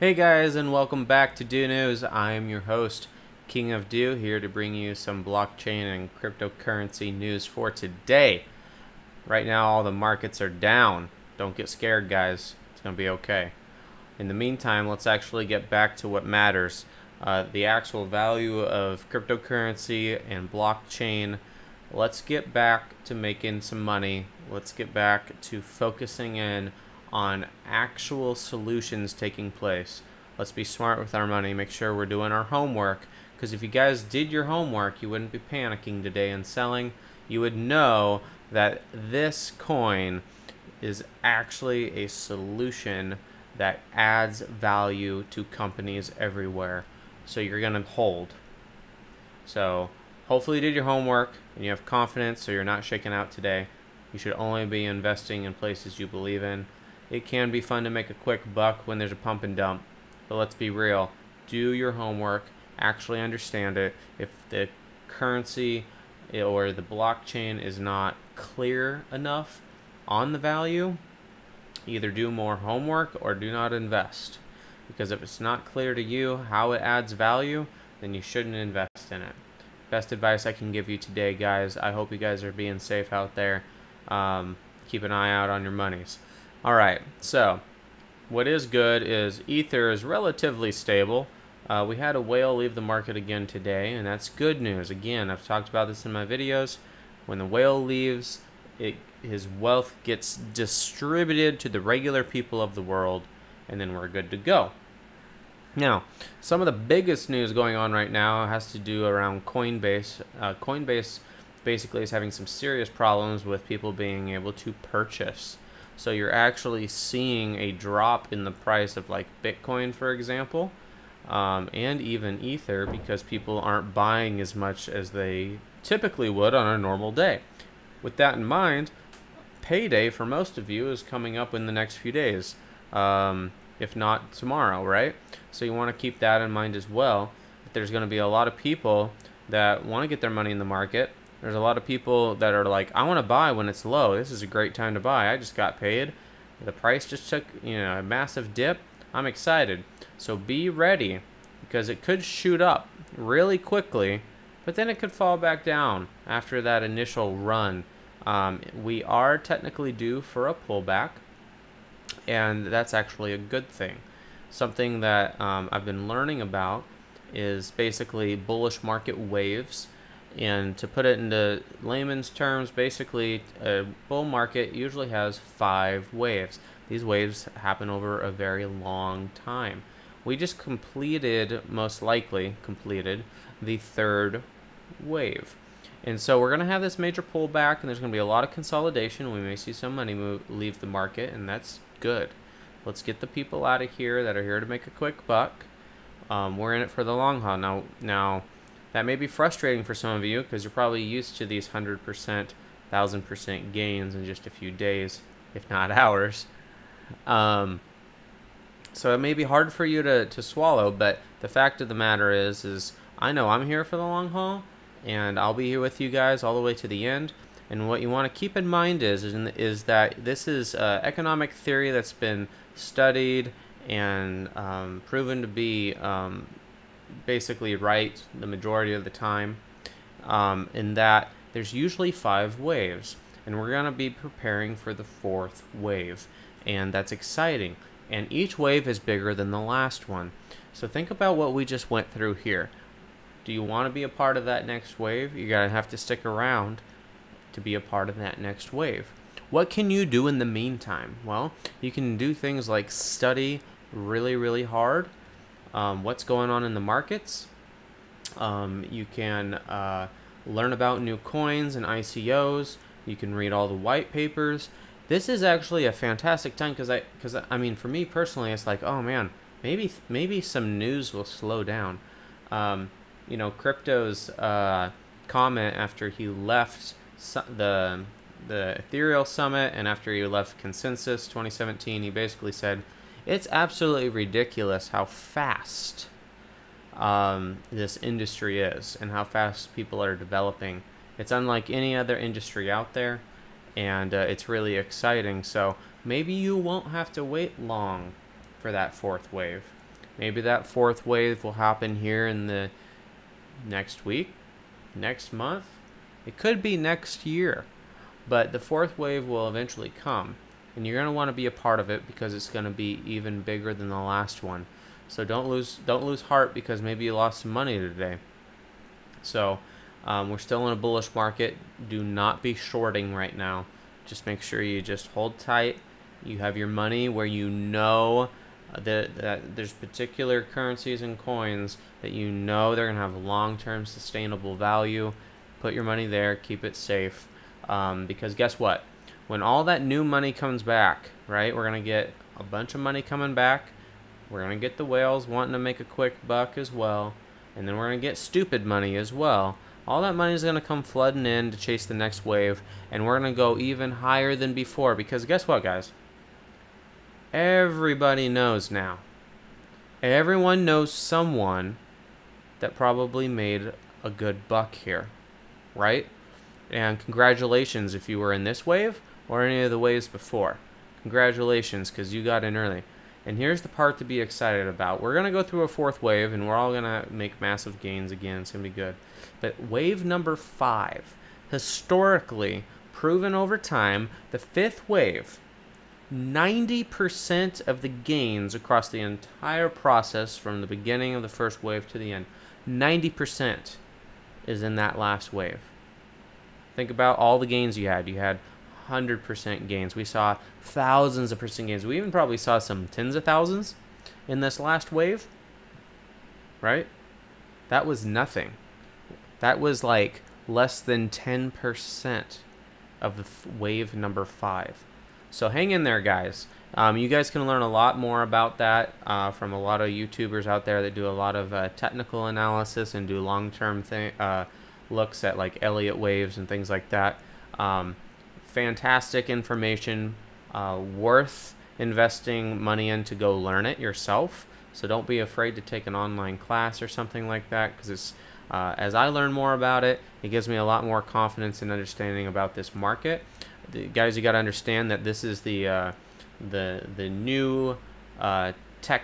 Hey guys, and welcome back to Dew News. I am your host, King of Dew, here to bring you some blockchain and cryptocurrency news for today. Right now, all the markets are down. Don't get scared, guys. It's going to be okay. In the meantime, let's actually get back to what matters. The actual value of cryptocurrency and blockchain. Let's get back to making some money. Let's get back to focusing in on actual solutions taking place. Let's be smart with our money. Make sure we're doing our homework, because if you guys did your homework, you wouldn't be panicking today and selling. You would know that this coin is actually a solution that adds value to companies everywhere. So you're gonna hold. So hopefully you did your homework and you have confidence, so you're not shaking out today. You should only be investing in places you believe in. It can be fun to make a quick buck when there's a pump and dump, but let's be real. Do your homework, actually understand it. If the currency or the blockchain is not clear enough on the value, either do more homework or do not invest. Because if it's not clear to you how it adds value, then you shouldn't invest in it. Best advice I can give you today, guys. I hope you guys are being safe out there. Keep an eye out on your monies. Alright, so what is good is Ether is relatively stable. We had a whale leave the market again today, and that's good news. Again, I've talked about this in my videos. When the whale leaves, his wealth gets distributed to the regular people of the world, and then we're good to go. Now, some of the biggest news going on right now has to do around Coinbase. Coinbase basically is having some serious problems with people being able to purchase. So you're actually seeing a drop in the price of like Bitcoin, for example, and even Ether, because people aren't buying as much as they typically would on a normal day. With that in mind, payday for most of you is coming up in the next few days, if not tomorrow, right? So you want to keep that in mind as well. But there's going to be a lot of people that want to get their money in the market. There's a lot of people that are like, I want to buy when it's low. This is a great time to buy. I just got paid. The price just took, you know, a massive dip. I'm excited. So be ready, because it could shoot up really quickly, but then it could fall back down after that initial run. We are technically due for a pullback, and that's actually a good thing. Something that I've been learning about is basically bullish market waves. And to put it into layman's terms, basically a bull market usually has 5 waves. These waves happen over a very long time. We just completed, most likely completed, the 3rd wave. And so we're going to have this major pullback, and there's going to be a lot of consolidation. We may see some money leave the market, and that's good. Let's get the people out of here that are here to make a quick buck. We're in it for the long haul. Now, that may be frustrating for some of you, because you're probably used to these 100%, 1,000% gains in just a few days, if not hours. So it may be hard for you to swallow, but the fact of the matter is I know I'm here for the long haul, and I'll be here with you guys all the way to the end. And what you want to keep in mind is that this is economic theory that's been studied and proven to be basically right the majority of the time, in that there's usually 5 waves, and we're going to be preparing for the 4th wave, and that's exciting. And each wave is bigger than the last one. So think about what we just went through here. Do you want to be a part of that next wave? You're going to have to stick around to be a part of that next wave. What can you do in the meantime? Well, you can do things like study really, really hard what's going on in the markets. You can learn about new coins and ICOs. You can read all the white papers. This is actually a fantastic time, because I mean, for me personally, it's like, oh man, maybe some news will slow down. You know, Crypto's comment after he left the Ethereal summit and after he left Consensus 2017, he basically said, it's absolutely ridiculous how fast this industry is and how fast people are developing. It's unlike any other industry out there, and it's really exciting. So maybe you won't have to wait long for that 4th wave. Maybe that fourth wave will happen here in the next week, next month. It could be next year, but the fourth wave will eventually come, and you're going to want to be a part of it because it's going to be even bigger than the last one. So don't lose heart because maybe you lost some money today. So we're still in a bullish market. Do not be shorting right now. Just make sure you just hold tight. You have your money where you know that there's particular currencies and coins that you know they're going to have long-term sustainable value. Put your money there. Keep it safe. Because guess what? When all that new money comes back, right, we're going to get a bunch of money coming back. We're going to get the whales wanting to make a quick buck as well. And then we're going to get stupid money as well. All that money is going to come flooding in to chase the next wave. And we're going to go even higher than before. Because guess what, guys? Everybody knows now. Everyone knows someone that probably made a good buck here, right? And congratulations if you were in this wave or any of the waves before. Congratulations, because you got in early. And here's the part to be excited about. We're going to go through a fourth wave, and we're all going to make massive gains again. It's going to be good. But wave number 5, historically proven over time, the fifth wave, 90% of the gains across the entire process from the beginning of the first wave to the end, 90% is in that last wave. Think about all the gains you had. You had 100% gains. We saw thousands of percent gains. We even probably saw some tens of thousands in this last wave, right? That was nothing. That was like less than 10% of the wave number 5. So hang in there, guys. You guys can learn a lot more about that from a lot of YouTubers out there that do a lot of technical analysis and do long-term looks at like Elliott waves and things like that. Fantastic information, worth investing money in to go learn it yourself. So don't be afraid to take an online class or something like that, because it's as I learn more about it, it gives me a lot more confidence and understanding about this market. Guys, you got to understand that this is the new tech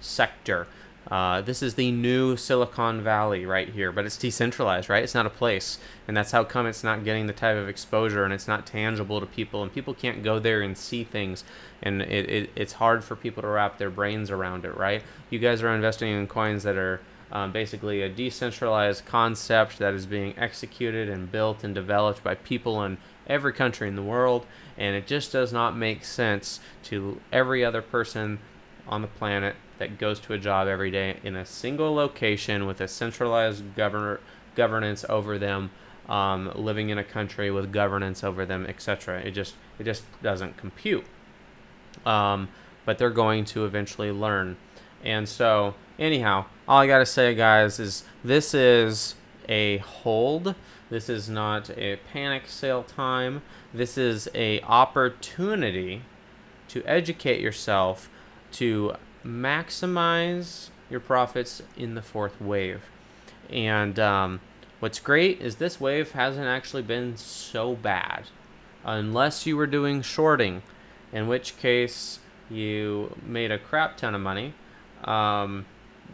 sector. This is the new Silicon Valley right here, but it's decentralized, right? It's not a place, and that's how come it's not getting the type of exposure, and it's not tangible to people, and people can't go there and see things, and it's hard for people to wrap their brains around it, right? You guys are investing in coins that are basically a decentralized concept that is being executed and built and developed by people in every country in the world, and it just does not make sense to every other person on the planet that goes to a job every day in a single location with a centralized governance over them, living in a country with governance over them, etc. It just doesn't compute. But they're going to eventually learn. And so anyhow, all I gotta say, guys, is this is a hold. This is not a panic sale time. This is a opportunity to educate yourself to maximize your profits in the fourth wave. And what's great is this wave hasn't actually been so bad, unless you were doing shorting, in which case you made a crap ton of money.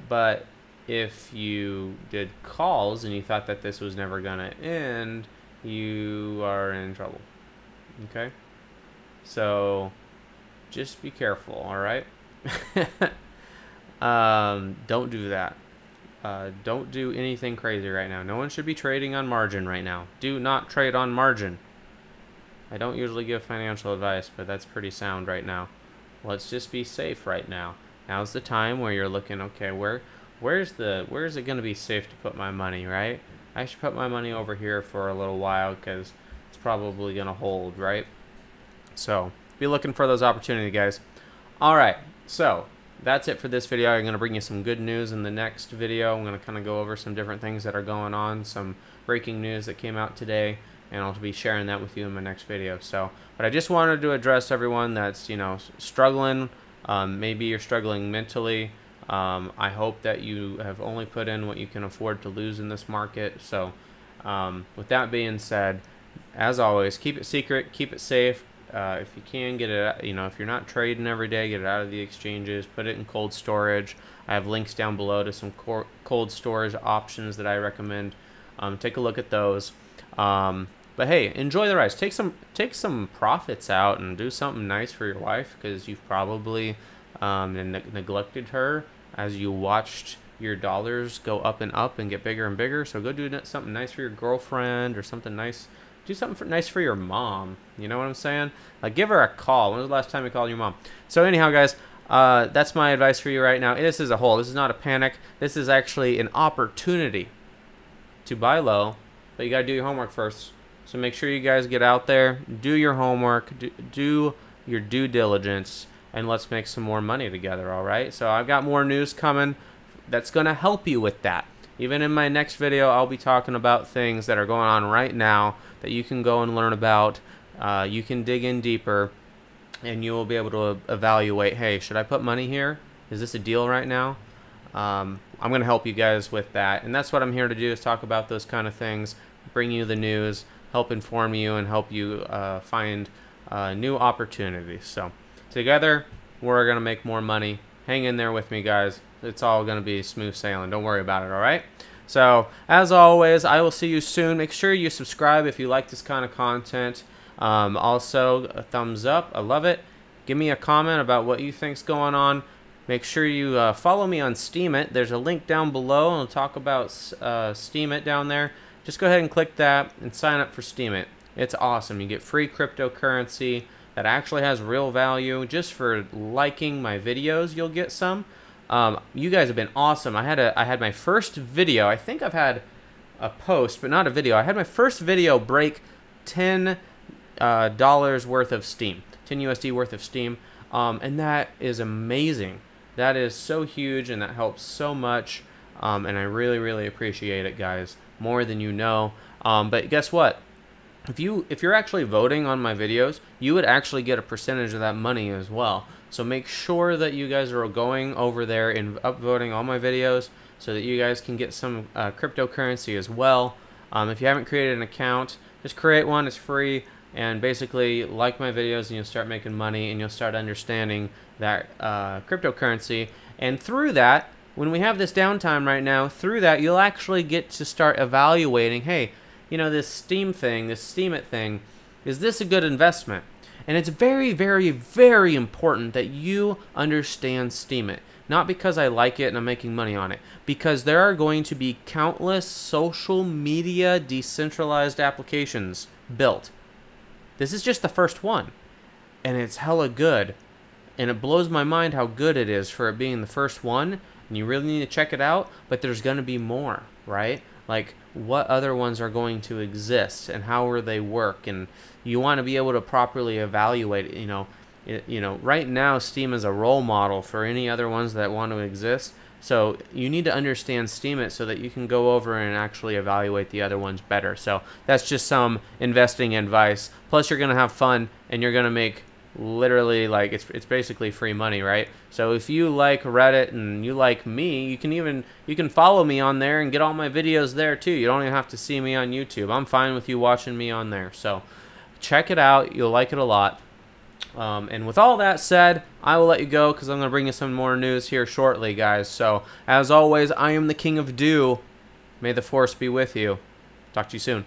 But if you did calls and you thought that this was never gonna end, you are in trouble. Okay, so just be careful, all right? Don't do that. Don't do anything crazy right now. No one should be trading on margin right now. Do not trade on margin. I don't usually give financial advice, but that's pretty sound right now. Let's just be safe right now. Now's the time where you're looking, okay, where's it gonna be safe to put my money, right? I should put my money over here for a little while because it's probably gonna hold, right? So be looking for those opportunities, guys. All right, so that's it for this video. I'm going to bring you some good news in the next video. I'm going to kind of go over some different things that are going on, some breaking news that came out today, and I'll be sharing that with you in my next video. So, but I just wanted to address everyone that's, you know, struggling. Maybe you're struggling mentally. I hope that you have only put in what you can afford to lose in this market. So with that being said, as always, keep it secret, keep it safe. If you can get it, you know, if you're not trading every day, get it out of the exchanges, put it in cold storage. I have links down below to some cold storage options that I recommend. Take a look at those. But hey, enjoy the rise. Take some profits out and do something nice for your wife, because you've probably neglected her as you watched your dollars go up and get bigger and bigger. So go do something nice for your girlfriend, or something nice. Do something nice for your mom. You know what I'm saying? Like, give her a call. When was the last time you called your mom? So anyhow, guys, that's my advice for you right now. This is a hole. This is not a panic. This is actually an opportunity to buy low, but you got to do your homework first. So make sure you guys get out there, do your homework, do your due diligence, and let's make some more money together, all right? So I've got more news coming that's going to help you with that. Even in my next video, I'll be talking about things that are going on right now that you can go and learn about. You can dig in deeper, and you will be able to evaluate, hey, should I put money here? Is this a deal right now? I'm going to help you guys with that. And that's what I'm here to do, is talk about those kind of things, bring you the news, help inform you, and help you find new opportunities. So together, we're going to make more money. Hang in there with me, guys. It's all going to be smooth sailing. Don't worry about it, all right? So, as always, I will see you soon. Make sure you subscribe if you like this kind of content. Also, a thumbs up. I love it. Give me a comment about what you think's going on. Make sure you follow me on Steemit. There's a link down below, and I'll talk about Steemit down there. Just go ahead and click that and sign up for Steemit. It's awesome. You get free cryptocurrency that actually has real value. Just for liking my videos, you'll get some. You guys have been awesome. I had my first video. I think I've had a post, but not a video. I had my first video break $10 worth of Steem, 10 USD worth of Steem, and that is amazing. That is so huge, and that helps so much, and I really, really appreciate it, guys, more than you know. But guess what? If you're actually voting on my videos, you would actually get a percentage of that money as well. So make sure that you guys are going over there and upvoting all my videos so that you guys can get some cryptocurrency as well. If you haven't created an account, just create one. It's free. And basically, like my videos, and you'll start making money, and you'll start understanding that cryptocurrency. And through that, when we have this downtime right now, through that, you'll actually get to start evaluating, hey, you know, this Steem thing, this Steemit thing, is this a good investment? And it's very, very, very important that you understand Steemit. Not because I like it and I'm making money on it. Because there are going to be countless social media decentralized applications built. This is just the first one. And it's hella good. And it blows my mind how good it is for it being the first one. And you really need to check it out. But there's going to be more, right? Like, what other ones are going to exist, and how will they work? And you want to be able to properly evaluate, you know, right now Steem is a role model for any other ones that want to exist. So you need to understand Steemit so that you can go over and actually evaluate the other ones better. So that's just some investing advice. Plus, you're going to have fun, and you're going to make literally, like, it's basically free money, right? So if you like Reddit and you like me, you can follow me on there and get all my videos there too. You don't even have to see me on YouTube. I'm fine with you watching me on there. So check it out. You'll like it a lot. And with all that said, I will let you go, because I'm going to bring you some more news here shortly, guys. So as always, I am the King of Dew. May the force be with you. Talk to you soon.